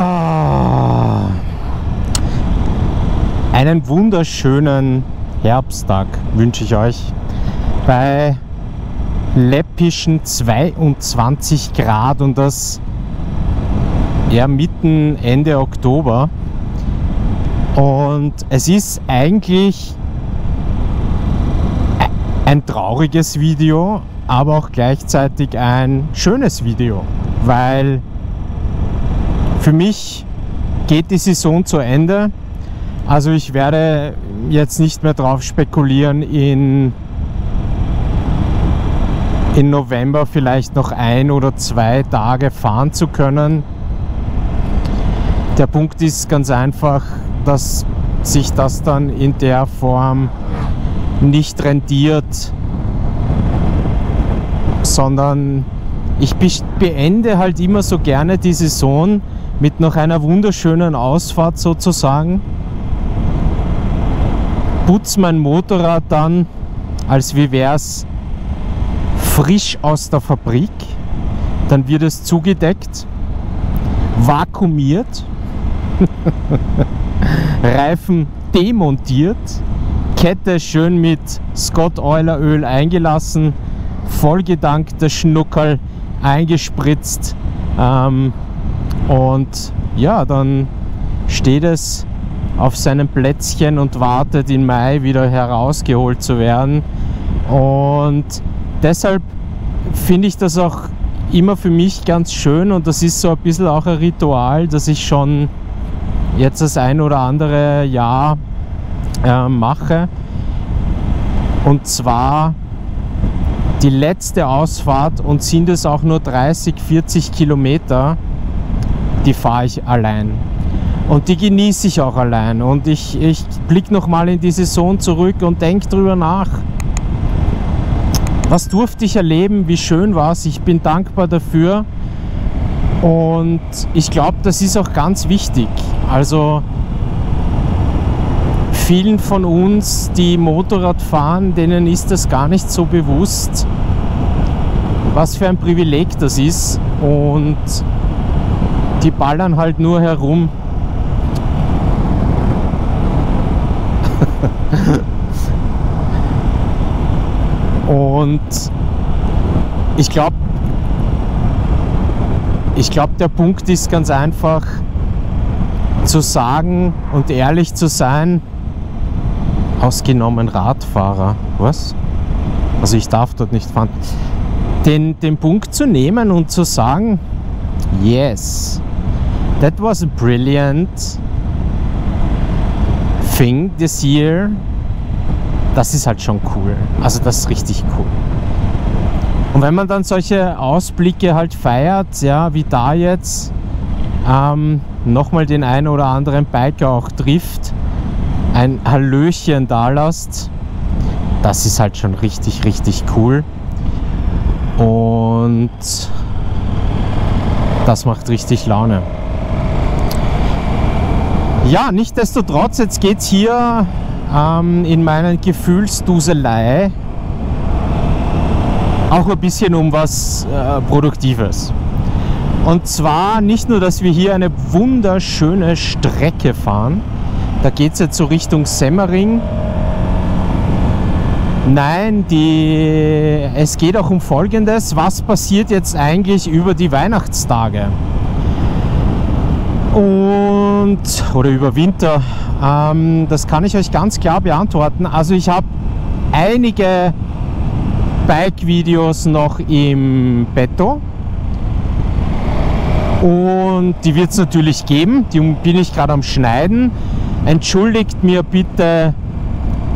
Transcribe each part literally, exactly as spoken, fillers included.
Ah, einen wunderschönen Herbsttag wünsche ich euch bei läppischen zweiundzwanzig Grad und das ja mitten Ende Oktober. Und es ist eigentlich ein trauriges Video, aber auch gleichzeitig ein schönes Video, weil für mich geht die Saison zu Ende. Also ich werde jetzt nicht mehr drauf spekulieren, in, in November vielleicht noch ein oder zwei Tage fahren zu können. Der Punkt ist ganz einfach, dass sich das dann in der Form nicht rentiert, sondern ich beende halt immer so gerne die Saison mit noch einer wunderschönen Ausfahrt sozusagen. Putze mein Motorrad dann, als wie wäre es frisch aus der Fabrik. Dann wird es zugedeckt, vakuumiert, Reifen demontiert, Kette schön mit Scottoiler Öl eingelassen, vollgedankter Schnuckerl eingespritzt, ähm, und ja, dann steht es auf seinem Plätzchen und wartet, im Mai wieder herausgeholt zu werden. Und deshalb finde ich das auch immer für mich ganz schön, und das ist so ein bisschen auch ein Ritual, das ich schon jetzt das ein oder andere Jahr äh, mache, und zwar die letzte Ausfahrt, und sind es auch nur dreißig, vierzig Kilometer, die fahre ich allein. Und die genieße ich auch allein. Und ich, ich blicke nochmal in die Saison zurück und denke drüber nach. Was durfte ich erleben? Wie schön war es? Ich bin dankbar dafür. Und ich glaube, das ist auch ganz wichtig. Also vielen von uns, die Motorrad fahren, denen ist das gar nicht so bewusst, was für ein Privileg das ist, und die ballern halt nur herum. Und ich glaube, ich glaube, der Punkt ist ganz einfach zu sagen und ehrlich zu sein, ausgenommen Radfahrer, was? Also ich darf dort nicht fahren. Den, den Punkt zu nehmen und zu sagen, yes, that was a brilliant thing this year. Das ist halt schon cool. Also das ist richtig cool. Und wenn man dann solche Ausblicke halt feiert, ja, wie da jetzt, ähm, nochmal den einen oder anderen Biker auch trifft, ein Hallöchen da lasst, das ist halt schon richtig, richtig cool, und das macht richtig Laune. Ja, nichtsdestotrotz, jetzt geht es hier ähm, in meiner Gefühlsduselei auch ein bisschen um was äh, Produktives. Und zwar nicht nur, dass wir hier eine wunderschöne Strecke fahren. Da geht es jetzt so Richtung Semmering. Nein, die, es geht auch um Folgendes. Was passiert jetzt eigentlich über die Weihnachtstage? Und, oder über Winter? Ähm, das kann ich euch ganz klar beantworten. Also ich habe einige Bike-Videos noch im Petto. Und die wird es natürlich geben. Die bin ich gerade am Schneiden. Entschuldigt mir bitte,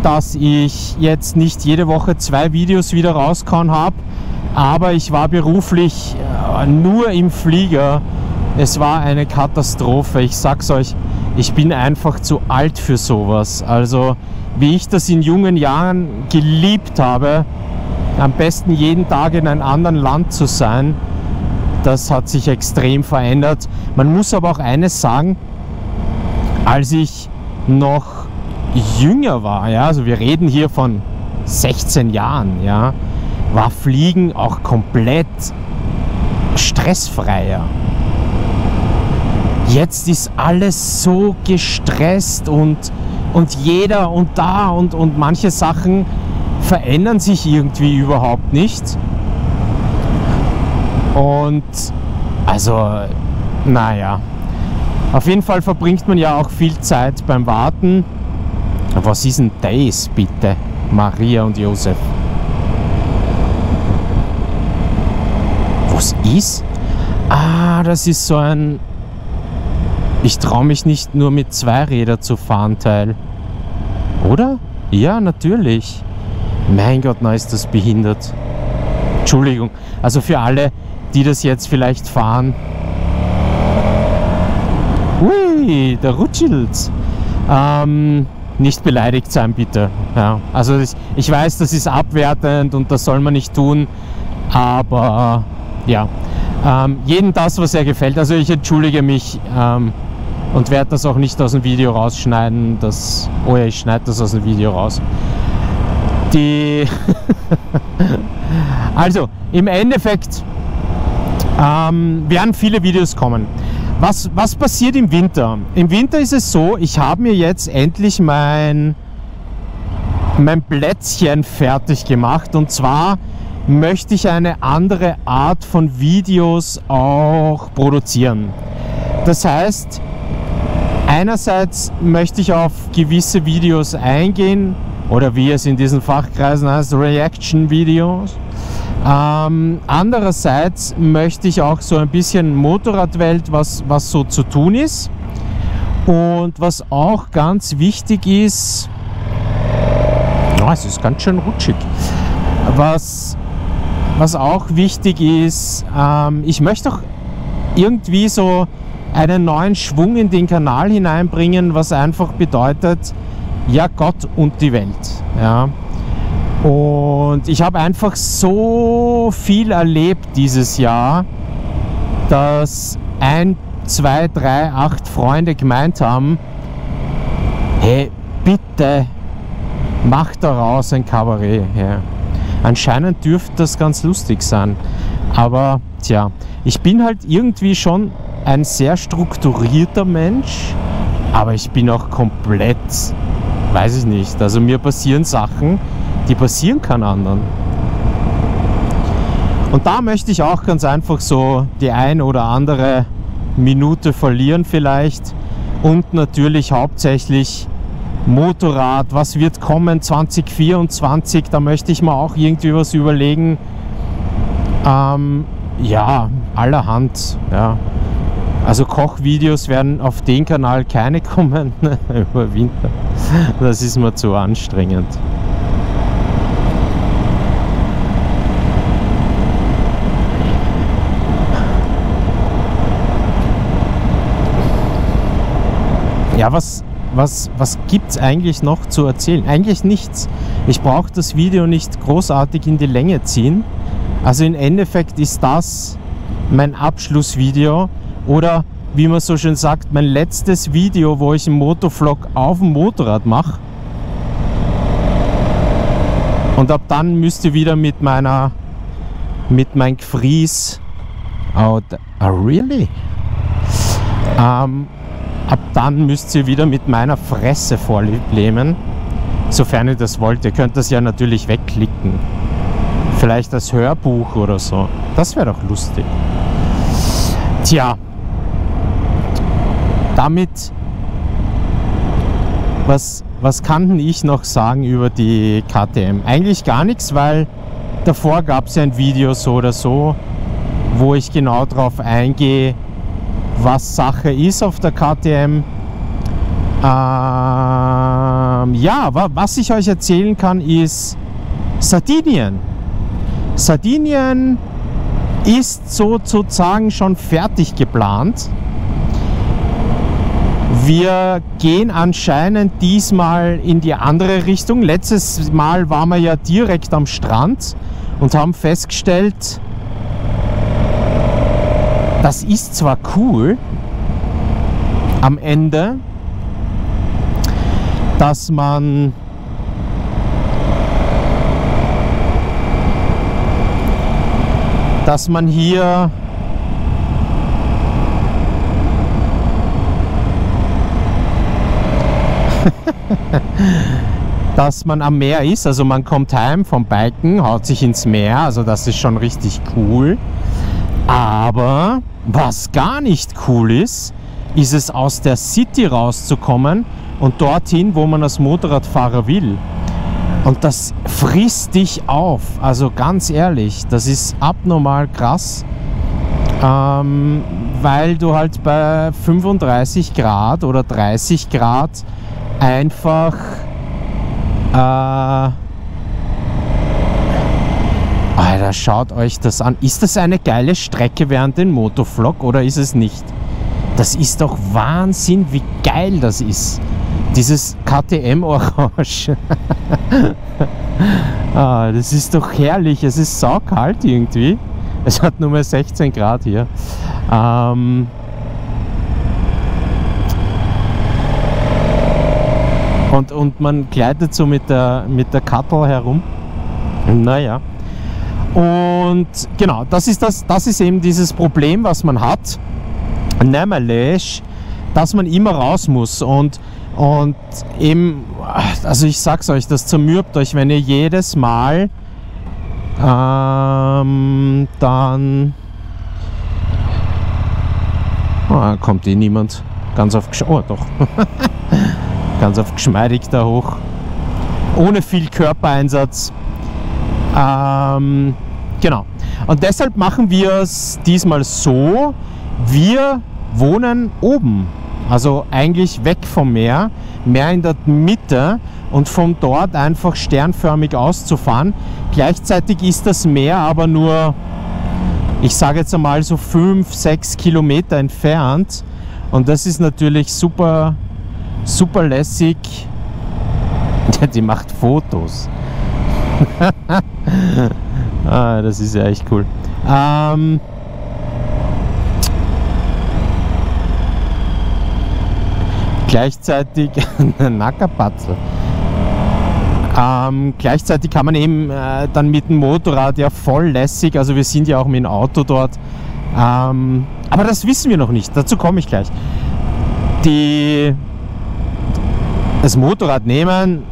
dass ich jetzt nicht jede Woche zwei Videos wieder rausgehauen habe, aber ich war beruflich nur im Flieger. Es war eine Katastrophe, ich sag's euch, ich bin einfach zu alt für sowas. Also wie ich das in jungen Jahren geliebt habe, am besten jeden Tag in einem anderen Land zu sein, das hat sich extrem verändert. Man muss aber auch eines sagen, als ich noch jünger war, ja, also wir reden hier von sechzehn Jahren, ja, war Fliegen auch komplett stressfreier. Jetzt ist alles so gestresst und, und jeder und da und, und manche Sachen verändern sich irgendwie überhaupt nicht. Und also, naja, auf jeden Fall verbringt man ja auch viel Zeit beim Warten. Was ist denn das bitte, Maria und Josef? Was ist? Ah, das ist so ein... Ich traue mich nicht nur mit zwei Rädern zu fahren, Teil. Oder? Ja, natürlich. Mein Gott, na ist das behindert. Entschuldigung. Also für alle, die das jetzt vielleicht fahren. Ui, da rutschelt's. Ähm, nicht beleidigt sein, bitte. Ja, also ich, ich weiß, das ist abwertend und das soll man nicht tun. Aber ja, ähm, jedem das, was er gefällt. Also ich entschuldige mich ähm, und werde das auch nicht aus dem Video rausschneiden. Das, oh ja, ich schneide das aus dem Video raus. Die also, im Endeffekt ähm, werden viele Videos kommen. Was, was passiert im Winter? Im Winter ist es so, ich habe mir jetzt endlich mein, mein Plätzchen fertig gemacht. Und zwar möchte ich eine andere Art von Videos auch produzieren. Das heißt, einerseits möchte ich auf gewisse Videos eingehen, oder wie es in diesen Fachkreisen heißt, Reaction-Videos. Ähm, andererseits möchte ich auch so ein bisschen Motorradwelt, was, was so zu tun ist. Und was auch ganz wichtig ist, ja, es ist ganz schön rutschig, was, was auch wichtig ist, ähm, ich möchte auch irgendwie so einen neuen Schwung in den Kanal hineinbringen, was einfach bedeutet, ja, Gott und die Welt. Ja. Und ich habe einfach so viel erlebt dieses Jahr, dass ein, zwei, drei, acht Freunde gemeint haben, hey, bitte mach daraus ein Kabarett. Ja. Anscheinend dürfte das ganz lustig sein. Aber tja, ich bin halt irgendwie schon ein sehr strukturierter Mensch, aber ich bin auch komplett, weiß ich nicht, also mir passieren Sachen, die passieren keinen anderen. Und da möchte ich auch ganz einfach so die ein oder andere Minute verlieren vielleicht. Und natürlich hauptsächlich Motorrad. Was wird kommen zwanzig vierundzwanzig? Da möchte ich mir auch irgendwie was überlegen. Ähm, ja, allerhand. Ja. Also Kochvideos werden auf den Kanal keine kommen über Winter. Das ist mir zu anstrengend. Ja, was, was, was gibt es eigentlich noch zu erzählen? Eigentlich nichts. Ich brauche das Video nicht großartig in die Länge ziehen. Also im Endeffekt ist das mein Abschlussvideo oder wie man so schön sagt, mein letztes Video, wo ich einen Motovlog auf dem Motorrad mache. Und ab dann müsst ihr wieder mit meiner, mit meinem Gefries out. Oh, really? Ähm... Ab dann müsst ihr wieder mit meiner Fresse vorleben, sofern ihr das wollt. Ihr könnt das ja natürlich wegklicken. Vielleicht als Hörbuch oder so. Das wäre doch lustig. Tja, damit, was, was kann denn ich noch sagen über die K T M? Eigentlich gar nichts, weil davor gab es ja ein Video so oder so, wo ich genau drauf eingehe, was Sache ist auf der K T M. Ähm, ja, wa was ich euch erzählen kann, ist Sardinien. Sardinien ist sozusagen schon fertig geplant. Wir gehen anscheinend diesmal in die andere Richtung. Letztes Mal waren wir ja direkt am Strand und haben festgestellt, das ist zwar cool, am Ende, dass man dass man hier dass man am Meer ist. Also man kommt heim vom Biken, haut sich ins Meer, also das ist schon richtig cool. Aber was gar nicht cool ist, ist es aus der City rauszukommen und dorthin, wo man als Motorradfahrer will. Und das frisst dich auf, also ganz ehrlich, das ist abnormal krass, ähm, weil du halt bei fünfunddreißig Grad oder dreißig Grad einfach äh, Alter, schaut euch das an. Ist das eine geile Strecke während dem Motovlog oder ist es nicht? Das ist doch Wahnsinn, wie geil das ist. Dieses K T M Orange. Ah, das ist doch herrlich. Es ist saukalt irgendwie. Es hat nur mehr sechzehn Grad hier. Ähm und, und man gleitet so mit der, mit der Kattel herum. Naja. Und genau, das ist, das, das ist eben dieses Problem, was man hat. Nämlich, dass man immer raus muss. Und Und eben, also ich sag's euch, das zermürbt euch, wenn ihr jedes Mal ähm, dann oh, kommt eh niemand ganz auf, oh, doch. ganz auf geschmeidig da hoch, ohne viel Körpereinsatz. Ähm, genau. Und deshalb machen wir es diesmal so, wir wohnen oben. Also eigentlich weg vom Meer, mehr in der Mitte und von dort einfach sternförmig auszufahren. Gleichzeitig ist das Meer aber nur, ich sage jetzt einmal so fünf, sechs Kilometer entfernt. Und das ist natürlich super, super lässig. Die macht Fotos. Ah, das ist ja echt cool. Ähm... Gleichzeitig, Nackerpatzel, ähm, gleichzeitig kann man eben äh, dann mit dem Motorrad ja voll lässig, also wir sind ja auch mit dem Auto dort, ähm, aber das wissen wir noch nicht, dazu komme ich gleich. Die, das Motorrad nehmen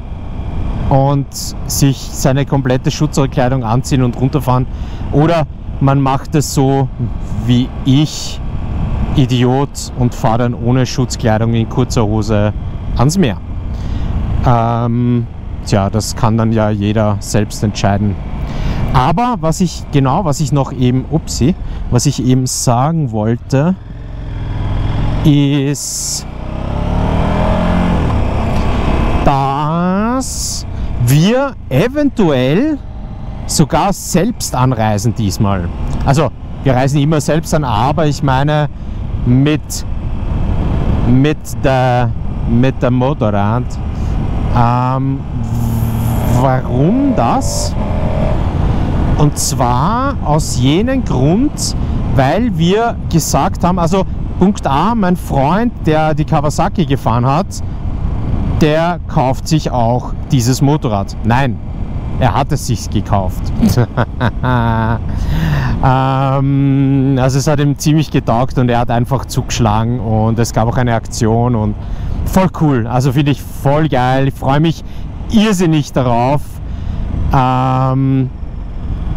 und sich seine komplette Schutzkleidung anziehen und runterfahren, oder man macht es so wie ich, Idiot, und fahre dann ohne Schutzkleidung in kurzer Hose ans Meer. Ähm, tja, das kann dann ja jeder selbst entscheiden. Aber was ich genau, was ich noch eben, upsie, was ich eben sagen wollte, ist, dass wir eventuell sogar selbst anreisen diesmal. Also wir reisen immer selbst an, aber ich meine, mit, mit der, mit der Motorrad. Ähm, warum das? Und zwar aus jenem Grund, weil wir gesagt haben, also Punkt A, mein Freund, der die Kawasaki gefahren hat, der kauft sich auch dieses Motorrad. Nein, er hat es sich gekauft. ähm, also es hat ihm ziemlich getaugt und er hat einfach zugeschlagen und es gab auch eine Aktion und voll cool. Also finde ich voll geil. Ich freue mich irrsinnig darauf, ähm,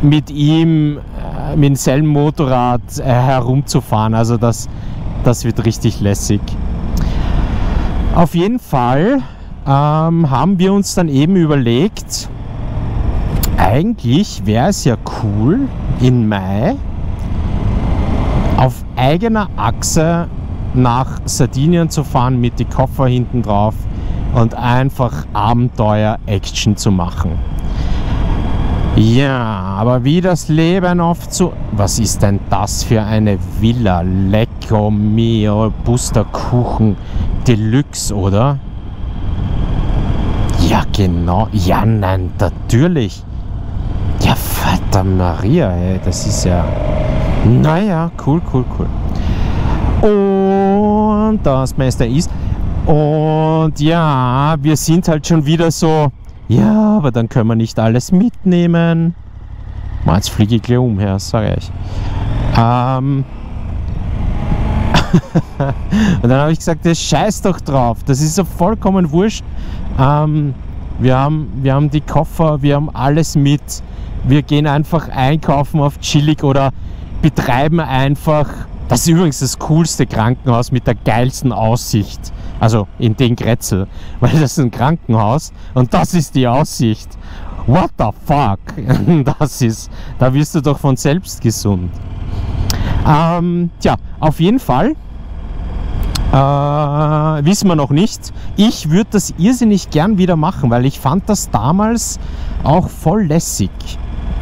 mit ihm äh, mit demselben Motorrad äh, herumzufahren. Also das, das wird richtig lässig. Auf jeden Fall ähm, haben wir uns dann eben überlegt, eigentlich wäre es ja cool, im Mai auf eigener Achse nach Sardinien zu fahren mit den Koffer hinten drauf und einfach Abenteuer-Action zu machen. Ja, aber wie das Leben oft so... Was ist denn das für eine Villa? Lecco mio, Busterkuchen Deluxe, oder? Ja, genau. Ja, nein, natürlich. Ja, Vater Maria, ey, das ist ja... Naja, cool, cool, cool. Und das Meister ist... Und ja, wir sind halt schon wieder so... Ja, aber dann können wir nicht alles mitnehmen. Mal, jetzt fliege ich gleich umher, sage ich. Ähm... Und dann habe ich gesagt, ja, scheiß doch drauf, das ist so vollkommen wurscht. Ähm, wir, haben, wir haben die Koffer, wir haben alles mit. Wir gehen einfach einkaufen auf chillig oder betreiben einfach. Das ist übrigens das coolste Krankenhaus mit der geilsten Aussicht. Also in den Grätzl, weil das ist ein Krankenhaus und das ist die Aussicht. What the fuck? Das ist, da wirst du doch von selbst gesund. Ähm, tja, auf jeden Fall äh, wissen wir noch nicht. Ich würde das irrsinnig gern wieder machen, weil ich fand das damals auch voll lässig.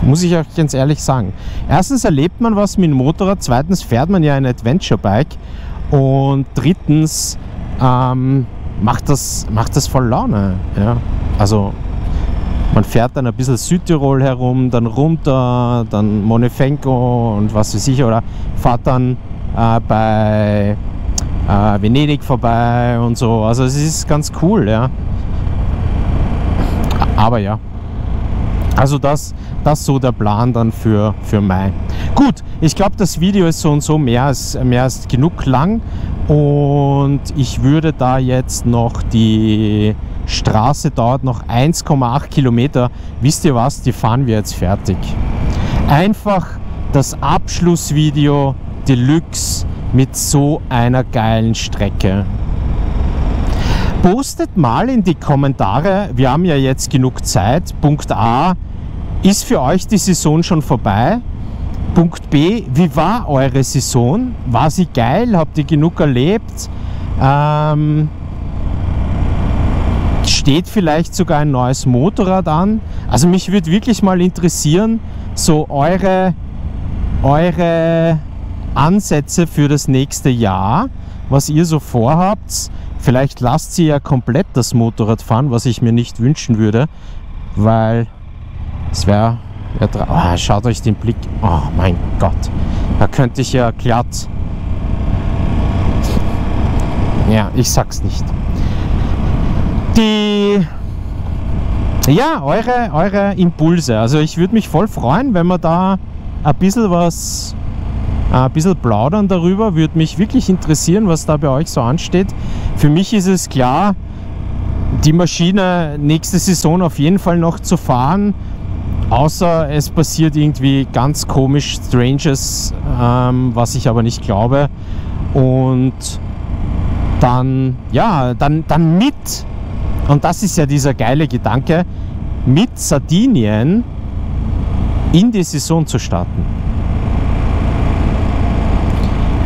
Muss ich euch ganz ehrlich sagen. Erstens erlebt man was mit dem Motorrad, zweitens fährt man ja ein Adventure-Bike und drittens ähm, macht das, macht das voll Laune. Ja? Also man fährt dann ein bisschen Südtirol herum, dann runter, dann Monefenco und was weiß ich, oder fährt dann äh, bei äh, Venedig vorbei und so. Also es ist ganz cool, ja. Aber ja, also das, das so der Plan dann für, für Mai. Gut, ich glaube, das Video ist so und so mehr als, mehr als genug lang und ich würde da jetzt noch die Straße, dauert noch eins Komma acht Kilometer. Wisst ihr was? Die fahren wir jetzt fertig. Einfach das Abschlussvideo Deluxe mit so einer geilen Strecke. Postet mal in die Kommentare, wir haben ja jetzt genug Zeit. Punkt A, ist für euch die Saison schon vorbei? Punkt B, wie war eure Saison? War sie geil? Habt ihr genug erlebt? Ähm, Steht vielleicht sogar ein neues Motorrad an? Also mich würde wirklich mal interessieren, so eure, eure Ansätze für das nächste Jahr, was ihr so vorhabt. Vielleicht lasst ihr ja komplett das Motorrad fahren, was ich mir nicht wünschen würde, weil es wäre... Oh, schaut euch den Blick... Oh mein Gott, da könnte ich ja glatt... Ja, ich sag's nicht. Die, ja, eure, eure Impulse. Also ich würde mich voll freuen, wenn wir da ein bisschen was, ein bisschen plaudern darüber. Würde mich wirklich interessieren, was da bei euch so ansteht. Für mich ist es klar, die Maschine nächste Saison auf jeden Fall noch zu fahren. Außer es passiert irgendwie ganz komisch Stranges, ähm, was ich aber nicht glaube. Und dann, ja, dann, dann mit... Und das ist ja dieser geile Gedanke, mit Sardinien in die Saison zu starten.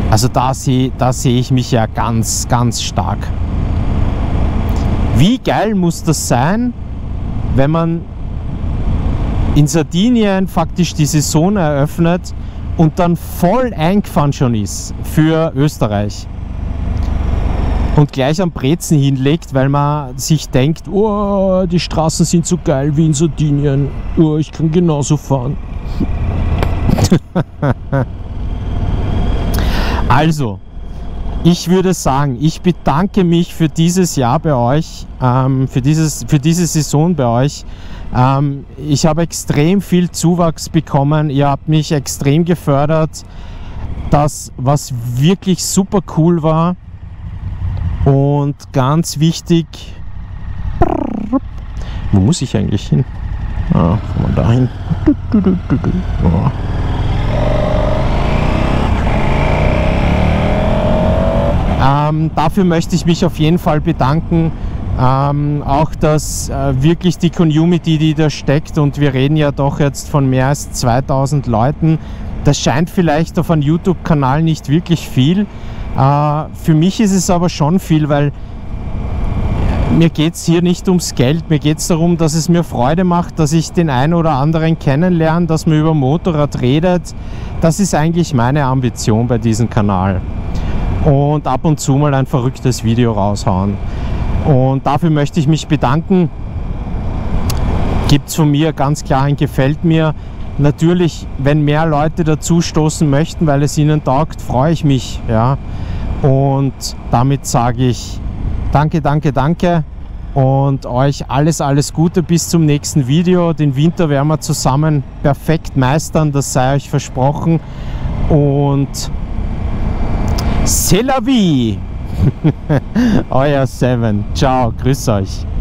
Also da sehe da seh ich mich ja ganz, ganz stark. Wie geil muss das sein, wenn man in Sardinien faktisch die Saison eröffnet und dann voll eingefahren schon ist für Österreich. Und gleich am Brezen hinlegt, weil man sich denkt, oh, die Straßen sind so geil wie in Sardinien. Oh, ich kann genauso fahren. Also, ich würde sagen, ich bedanke mich für dieses Jahr bei euch, ähm, für, dieses, für diese Saison bei euch. Ähm, ich habe extrem viel Zuwachs bekommen. Ihr habt mich extrem gefördert. Das, was wirklich super cool war. Und ganz wichtig, wo muss ich eigentlich hin? Ah, kann man da hin? Oh. Ähm, dafür möchte ich mich auf jeden Fall bedanken. Ähm, auch, dass äh, wirklich die Community, die da steckt, und wir reden ja doch jetzt von mehr als zweitausend Leuten. Das scheint vielleicht auf einem YouTube-Kanal nicht wirklich viel. Uh, für mich ist es aber schon viel, weil mir geht es hier nicht ums Geld, mir geht es darum, dass es mir Freude macht, dass ich den einen oder anderen kennenlerne, dass man über Motorrad redet. Das ist eigentlich meine Ambition bei diesem Kanal. Und ab und zu mal ein verrücktes Video raushauen. Und dafür möchte ich mich bedanken. Gibt es von mir ganz klar ein Gefällt mir. Natürlich, wenn mehr Leute dazu stoßen möchten, weil es ihnen taugt, freue ich mich. Ja. Und damit sage ich danke, danke, danke und euch alles, alles Gute bis zum nächsten Video. Den Winter werden wir zusammen perfekt meistern, das sei euch versprochen. Und C'est la vie. Euer Seven. Ciao, grüß euch.